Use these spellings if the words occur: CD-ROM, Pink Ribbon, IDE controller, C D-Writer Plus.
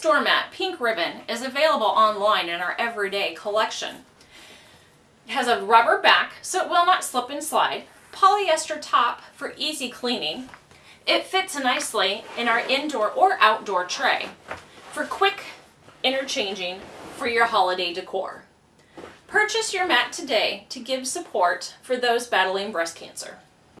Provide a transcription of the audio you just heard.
store mat, Pink Ribbon, is available online in our everyday collection. It has a rubber back, so it will not slip and slide, polyester top for easy cleaning. It fits nicely in our indoor or outdoor tray for quick interchanging for your holiday decor. Purchase your mat today to give support for those battling breast cancer.